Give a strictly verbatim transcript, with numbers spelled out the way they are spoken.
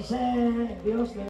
dice Dios que